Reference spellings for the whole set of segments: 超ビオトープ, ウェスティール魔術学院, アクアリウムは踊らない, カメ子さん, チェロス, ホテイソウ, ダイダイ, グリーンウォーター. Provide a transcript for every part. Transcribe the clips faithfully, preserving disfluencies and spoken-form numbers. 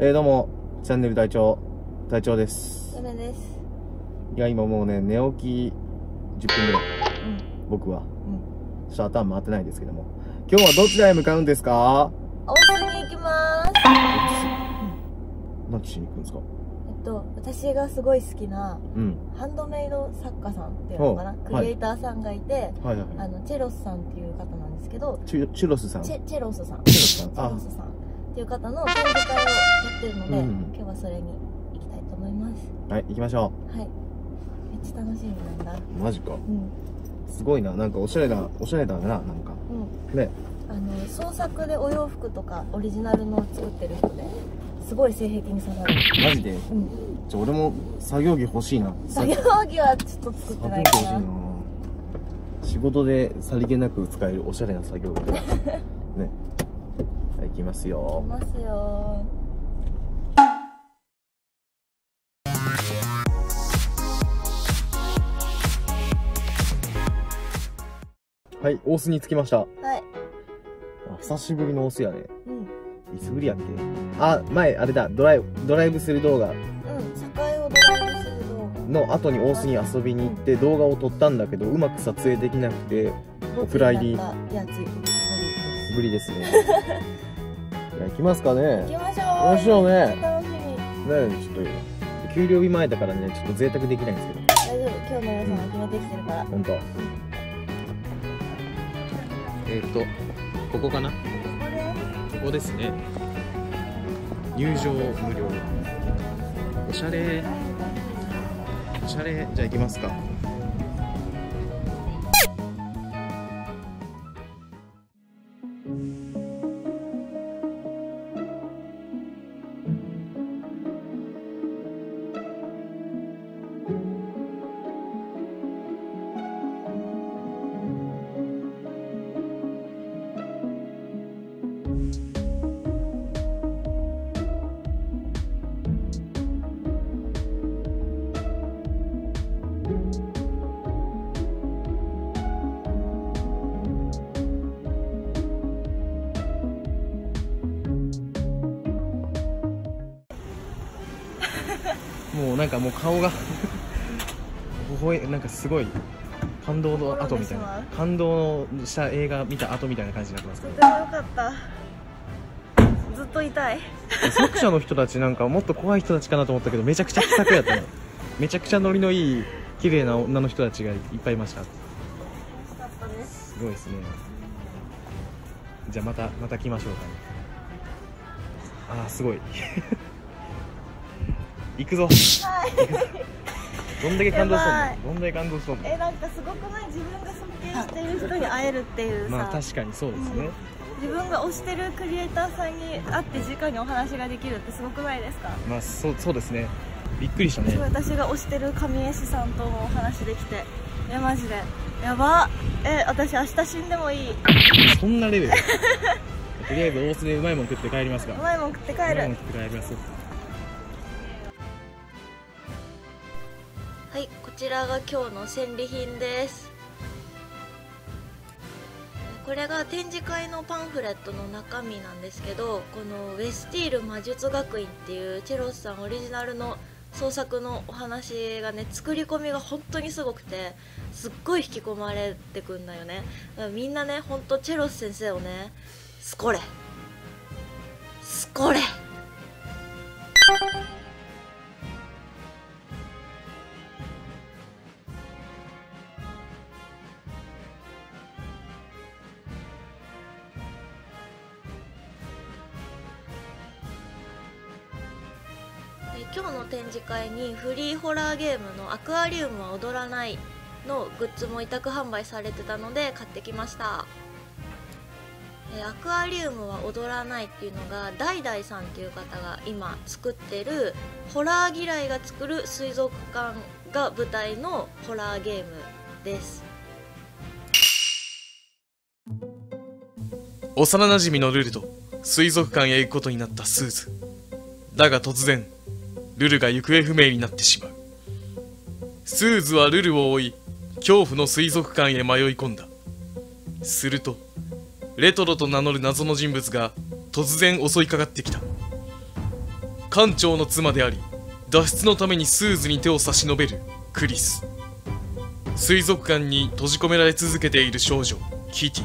えー、どうも、チャンネル隊長、隊長です。うらです。いや、今もうね、寝起きじゅっぷんぐらい。うん、僕は。うん。そしたら頭回ってないですけども。今日はどちらへ向かうんですか？温泉に行きます。何しに行くんですか？えっと、私がすごい好きな、うん、ハンドメイド作家さんっていうのかな、クリエイターさんがいて、あの、チェロスさんっていう方なんですけど、チェ、チェロスさんチェ、チェロスさん。チェロスさん。チェロスさん。っていう方の展示会をやってるので、今日はそれに行きたいと思います。はい、行きましょう。はい。めっちゃ楽しみなんだ。マジか。うん。すごいな、なんかおしゃれだ、おしゃれだな、なんか。うん。ね。あの、創作でお洋服とか、オリジナルのを作ってる人で。すごい性癖に刺さる。マジで。うん。じゃ、俺も作業着欲しいな。作業着はちょっと作ってないかな。仕事でさりげなく使えるおしゃれな作業着。ね。いきますよ。行きますよ。はい、大須に着きました。はい。あ、久しぶりの大須やね。うん。いつぶりやっけ。あ、前あれだ、ドライドライブする動画。うん、堺をドライブする動画。の後に大須に遊びに行って動画を撮ったんだけど、うまく撮影できなくてお蔵入り。ぶりですね。行きますかね。行きましょう。行きましょうね。楽しみ。ね、ちょっと給料日前だからね、ちょっと贅沢できないんですけど。大丈夫。今日の予算は決めてきてるから。本当。えっとここかな。ここです。ここですね。入場無料。おしゃれ。おしゃれ。じゃあ行きますか。もうなんかもう顔がなんかすごい感動の後みたいな、感動した映画見た後みたいな感じになってますから。とてもよかった。ずっと痛い。作者の人たちなんかもっと怖い人たちかなと思ったけど、めちゃくちゃ気さくやったの。めちゃくちゃノリのいい綺麗な女の人たちがいっぱいいました。よかったです。すごいですね。じゃあまたまた来ましょうか、ね。ああすごい。行くぞ。どんだけ感動したの？どんだけ感動したの？え、なんかすごくない？自分が尊敬してる人に会えるっていうさ。まあ確かにそうですね。自分が推してるクリエイターさんに会って直にお話ができるってすごくないですか？まあそうそうですね。びっくりしたね。私が推してる神絵師さんともお話できて、えマジでやば。え、私明日死んでもいい。そんなレベル。とりあえず大須でうまいもん食って帰りますか？うまいもん食って帰る。うまいもん食って帰ります。はい、こちらが今日の戦利品です。これが展示会のパンフレットの中身なんですけど、このウェスティール魔術学院っていうチェロスさんオリジナルの創作のお話がね、作り込みが本当にすごくて、すっごい引き込まれてくんだよね。みんなね、ほんとチェロス先生をね、すこれすこれ今日の展示会にフリーホラーゲームの「アクアリウムは踊らない」のグッズも委託販売されてたので買ってきました。えアクアリウムは踊らないっていうのがダイダイさんっていう方が今作ってるホラー嫌いが作る水族館が舞台のホラーゲームです。幼なじみのルルと水族館へ行くことになったスーズだが、突然ルルが行方不明になってしまう。スーズはルルを追い恐怖の水族館へ迷い込んだ。するとレトロと名乗る謎の人物が突然襲いかかってきた。艦長の妻であり、脱出のためにスーズに手を差し伸べるクリス。水族館に閉じ込められ続けている少女キティ。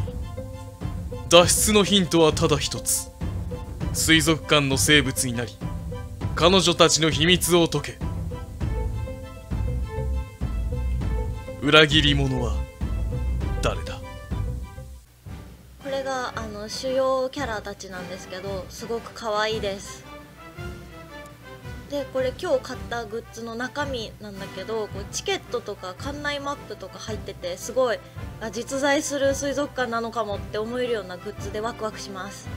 脱出のヒントはただ一つ、水族館の生物になり彼女たちの秘密を解け。裏切り者は誰だ。これがあの主要キャラたちなんですけど、すごく可愛いです。でこれ今日買ったグッズの中身なんだけど、こうチケットとか館内マップとか入ってて、すごい実在する水族館なのかもって思えるようなグッズでワクワクします。